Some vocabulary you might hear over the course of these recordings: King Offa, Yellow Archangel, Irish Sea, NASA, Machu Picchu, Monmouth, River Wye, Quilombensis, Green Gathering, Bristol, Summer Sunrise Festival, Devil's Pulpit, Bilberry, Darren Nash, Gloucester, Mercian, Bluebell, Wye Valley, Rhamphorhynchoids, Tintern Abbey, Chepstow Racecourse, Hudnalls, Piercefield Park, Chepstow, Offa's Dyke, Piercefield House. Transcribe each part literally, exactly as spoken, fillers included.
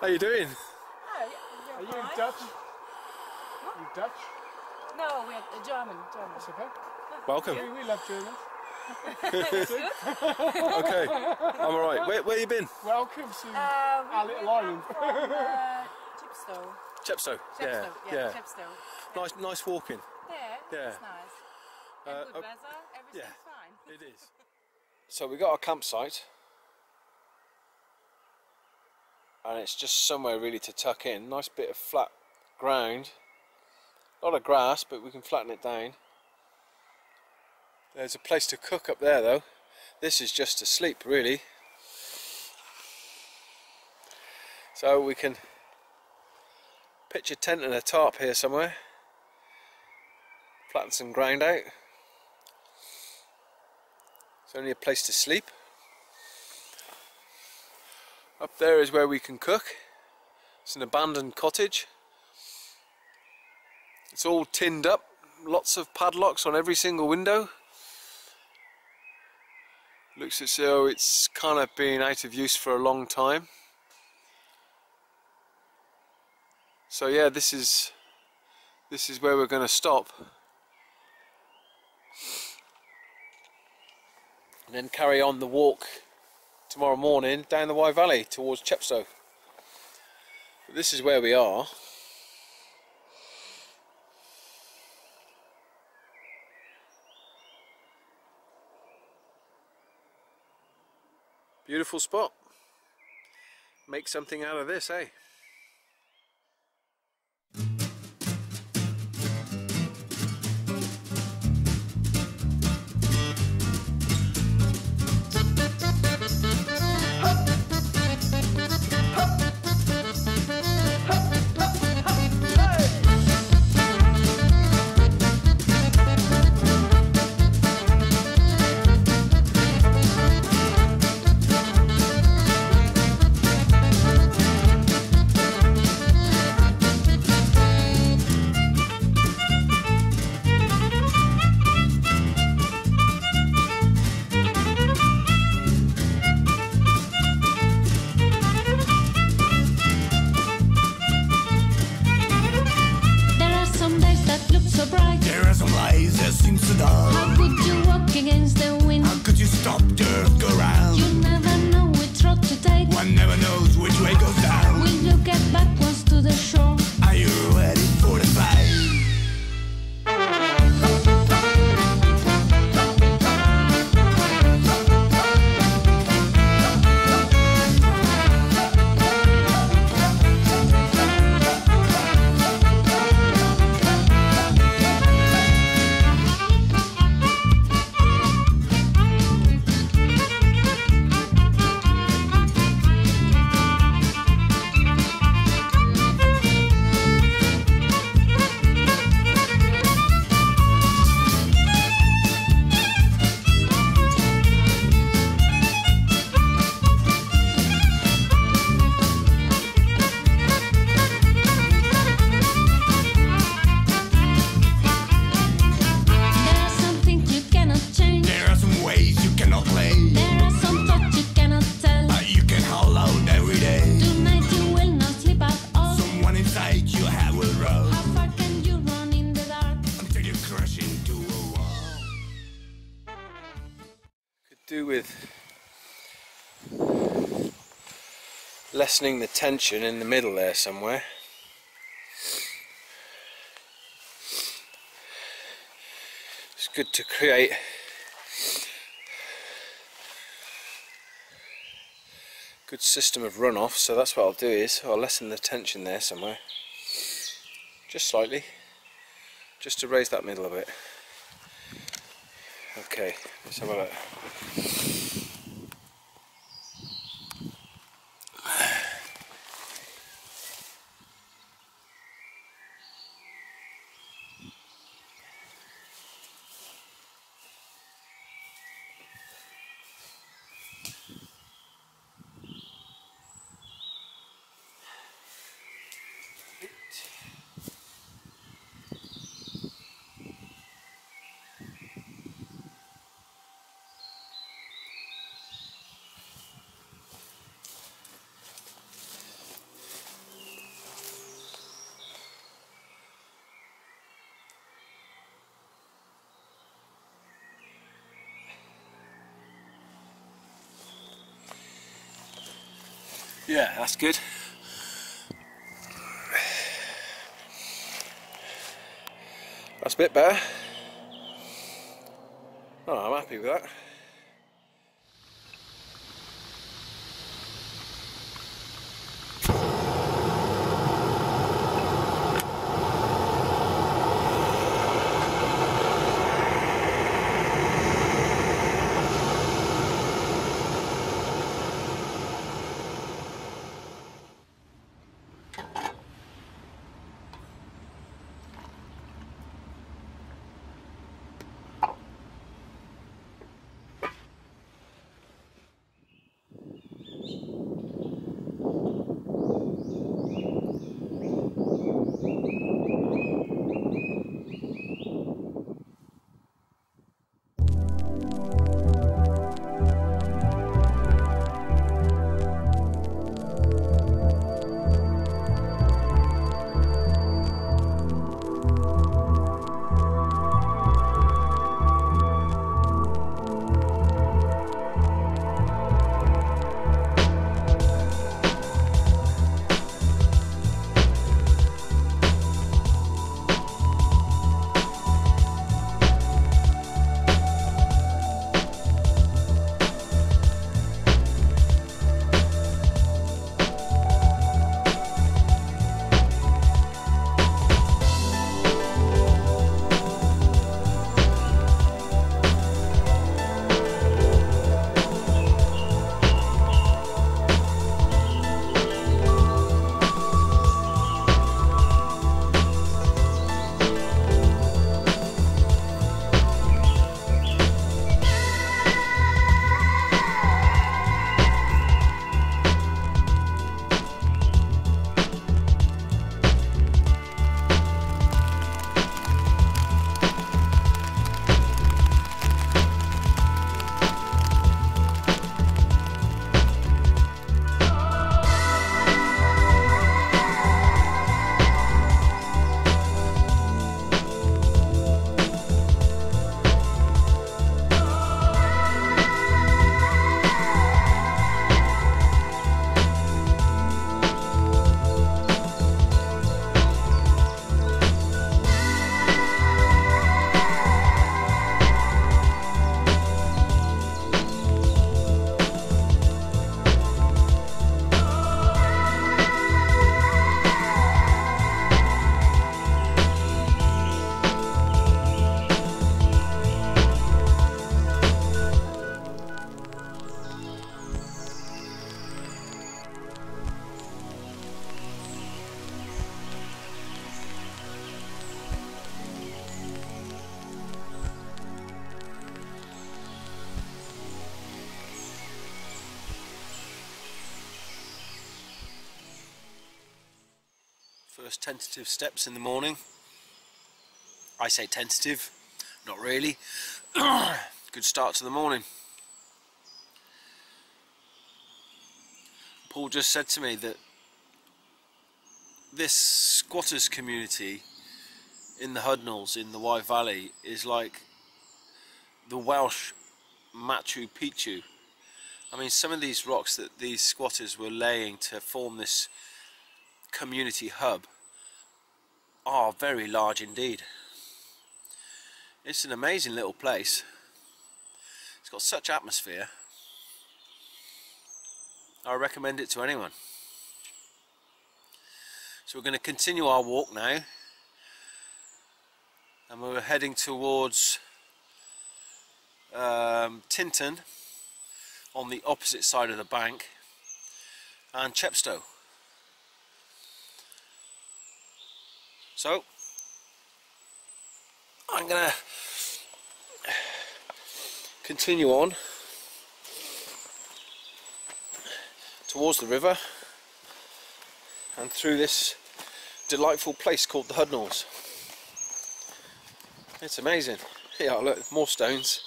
How are you doing? Oh, you're are you fine. Dutch? What? You Dutch? No, we're German. German. That's okay. Welcome. We, we love Germans. Okay, I'm alright. Where, where you been? Welcome to uh, our little island. From uh, Chepstow. Chepstow. Chepstow. Yeah, yeah, yeah. Chepstow. Yeah. Nice, nice walking. Yeah, yeah. It's nice. And uh, good okay. weather. Everything's yeah, fine. It is. So we got our campsite, and it's just somewhere really to tuck in. Nice bit of flat ground. A lot of grass, but we can flatten it down. There's a place to cook up there though. This is just to sleep really. So we can pitch a tent and a tarp here somewhere. Flatten some ground out. It's only a place to sleep. Up there is where we can cook. It's an abandoned cottage. It's all tinned up. Lots of padlocks on every single window. Looks as though it's kind of been out of use for a long time. So yeah, this is this is where we're going to stop, and then carry on the walk tomorrow morning down the Wye Valley towards Chepstow. But this is where we are. Beautiful spot. Make something out of this, eh? Lessening the tension in the middle there somewhere. It's good to create a good system of runoff, so that's what I'll do is I'll lessen the tension there somewhere. Just slightly. Just to raise that middle a bit. Okay, let's have a look. Yeah, that's good. That's a bit better. Oh, I'm happy with that. First tentative steps in the morning. I say tentative, not really. Good start to the morning. Paul just said to me that this squatters community in the Hudnalls, in the Wye Valley, is like the Welsh Machu Picchu. I mean, some of these rocks that these squatters were laying to form this community hub are very large indeed. It's an amazing little place. It's got such atmosphere. I recommend it to anyone. So we're going to continue our walk now, and we're heading towards um, Tintern on the opposite side of the bank and Chepstow. So, I'm going to continue on towards the river and through this delightful place called the Hudnalls. It's amazing. Yeah, look, more stones.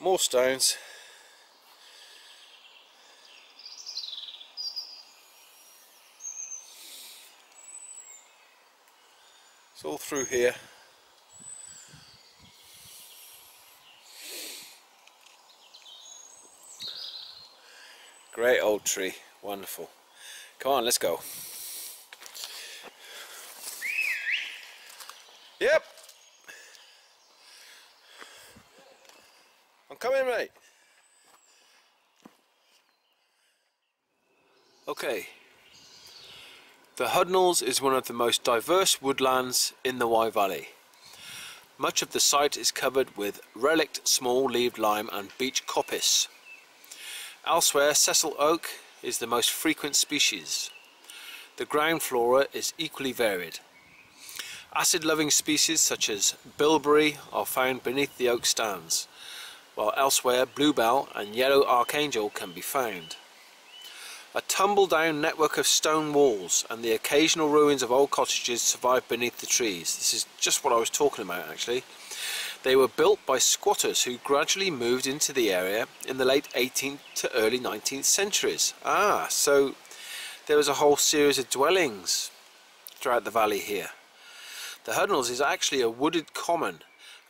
More stones. It's all through here. Great old tree, wonderful. Come on, let's go. Yep. I'm coming, mate. Okay. The Hudnalls is one of the most diverse woodlands in the Wye Valley. Much of the site is covered with relict small-leaved lime and beech coppice. Elsewhere, sessile oak is the most frequent species. The ground flora is equally varied. Acid-loving species such as bilberry are found beneath the oak stands, while elsewhere bluebell and yellow archangel can be found. A tumble-down network of stone walls and the occasional ruins of old cottages survive beneath the trees. This is just what I was talking about, actually. They were built by squatters who gradually moved into the area in the late eighteenth to early nineteenth centuries. Ah, so there was a whole series of dwellings throughout the valley here. The Hudnalls is actually a wooded common,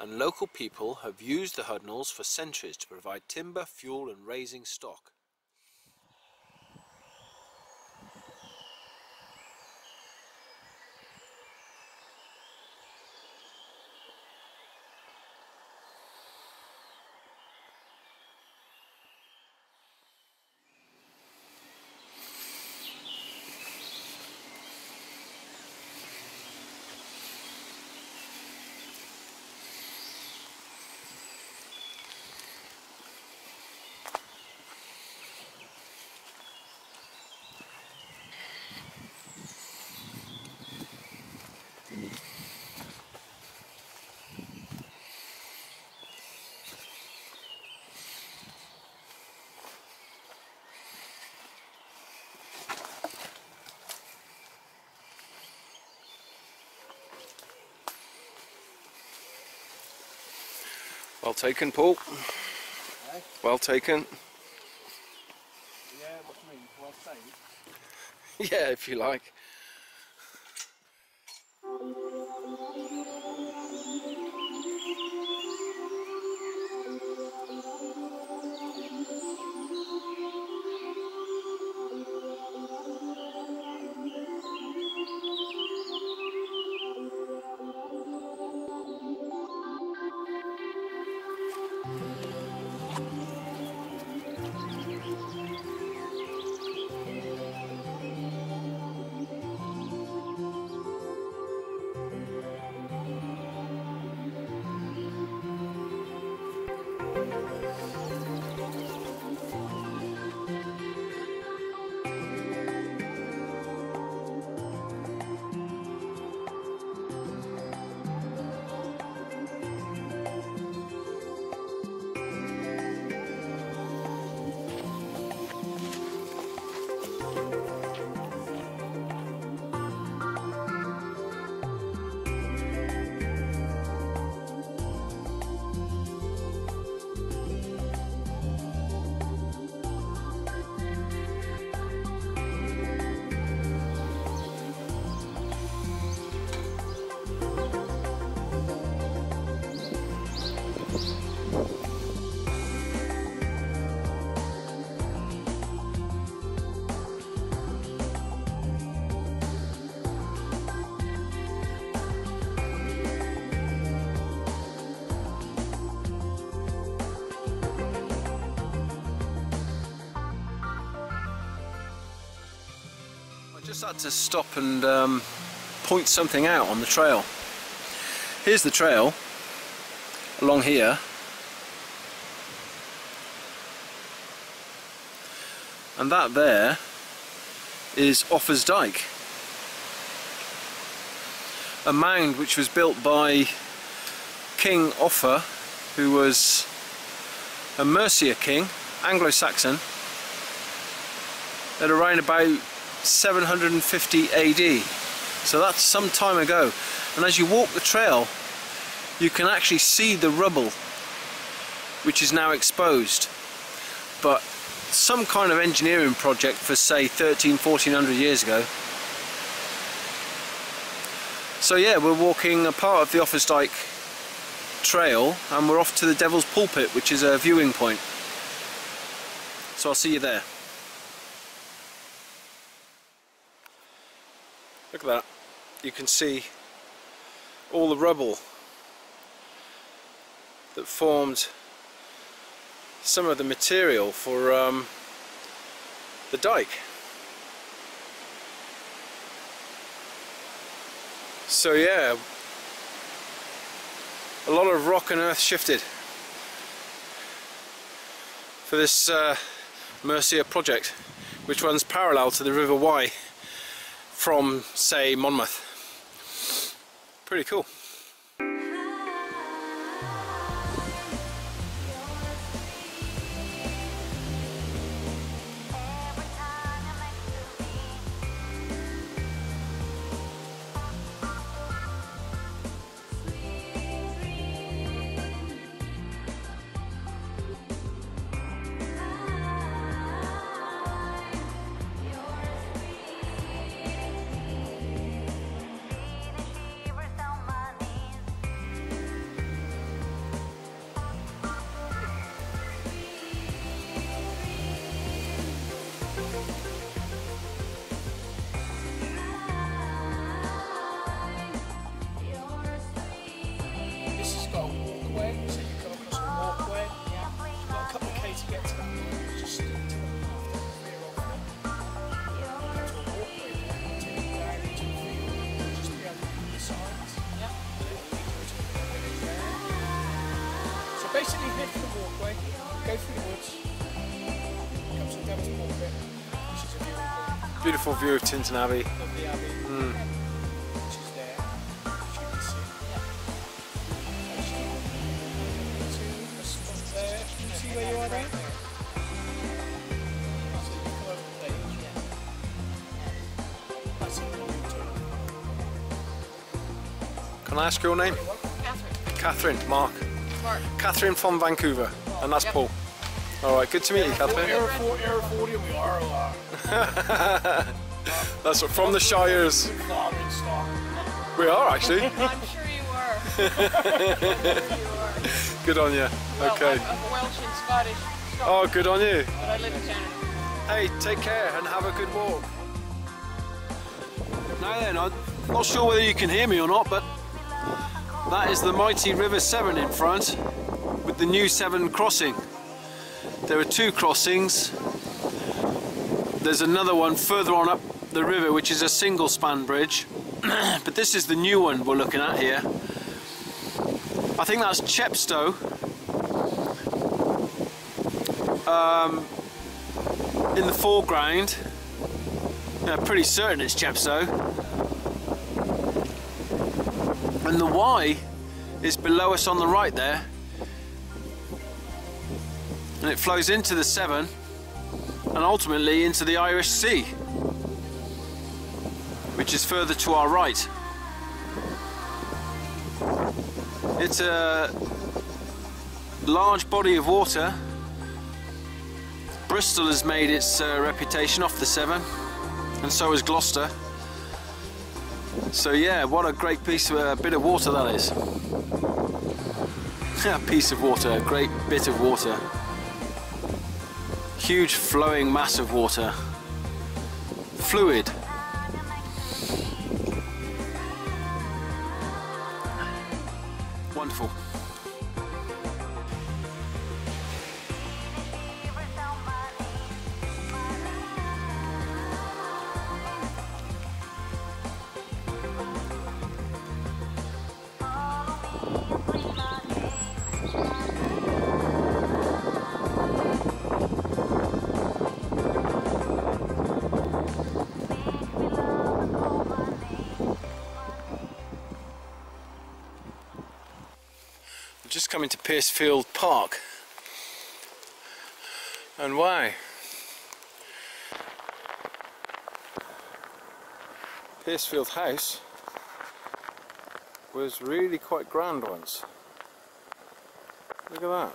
and local people have used the Hudnalls for centuries to provide timber, fuel and raising stock. Well taken, Paul. Eh? Well taken. Yeah, what do you mean? Well saved? Yeah, if you like. Just had to stop and um, point something out on the trail. Here's the trail along here, and that there is Offa's Dyke, a mound which was built by King Offa, who was a Mercian king, Anglo-Saxon, at around about seven hundred fifty A D, so that's some time ago. And as you walk the trail you can actually see the rubble which is now exposed, but some kind of engineering project for say thirteen, fourteen hundred years ago. So yeah, we're walking a part of the Offa's Dyke trail and we're off to the Devil's Pulpit, which is a viewing point, so I'll see you there. Look at that. You can see all the rubble that formed some of the material for um, the dyke. So yeah, a lot of rock and earth shifted for this uh, Mercia project, which runs parallel to the River Wye from, say, Monmouth. Pretty cool. Basically head for the walkway, go through the woods, come to the Devil's Pulpit, which is a beautiful, beautiful view of Tintern Abbey. Of the Abbey, mm. Which is there, which you can see. Yeah. There. Can you see where you are there? So you come over there. Yeah. That's it. Can I ask your name? Catherine. Catherine, Mark. Mark. Catherine from Vancouver, oh, and that's yep. Paul. Alright, good to meet yeah, you, Catherine. Air forty, air forty and we are alive. That's what, from the Shires. We are actually. I'm sure you are. sure good on you. Well, okay. I'm, I'm Welsh and Scottish. Scotland, oh, good on you. But I live in Canada. Hey, take care and have a good walk. Now then, I'm not sure whether you can hear me or not, but that is the mighty River Severn in front, with the new Severn crossing. There are two crossings. There's another one further on up the river, which is a single span bridge. But this is the new one we're looking at here. I think that's Chepstow. Um, in the foreground, I'm pretty certain it's Chepstow. And the Wye is below us on the right there, and it flows into the Severn and ultimately into the Irish Sea, which is further to our right. It's a large body of water. Bristol has made its uh, reputation off the Severn, and so has Gloucester. So yeah, what a great piece of a uh, bit of water that is. A piece of water, a great bit of water. Huge flowing mass of water. Fluid. Wonderful. Just coming to Piercefield Park, and why? Piercefield House was really quite grand once. Look at that.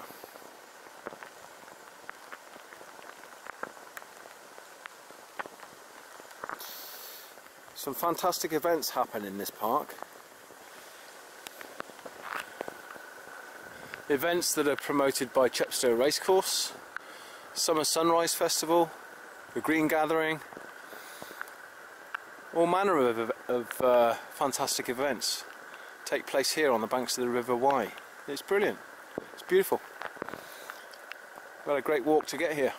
Some fantastic events happen in this park. Events that are promoted by Chepstow Racecourse, Summer Sunrise Festival, the Green Gathering, all manner of of uh, fantastic events take place here on the banks of the River Wye. It's brilliant, it's beautiful. We've had a great walk to get here.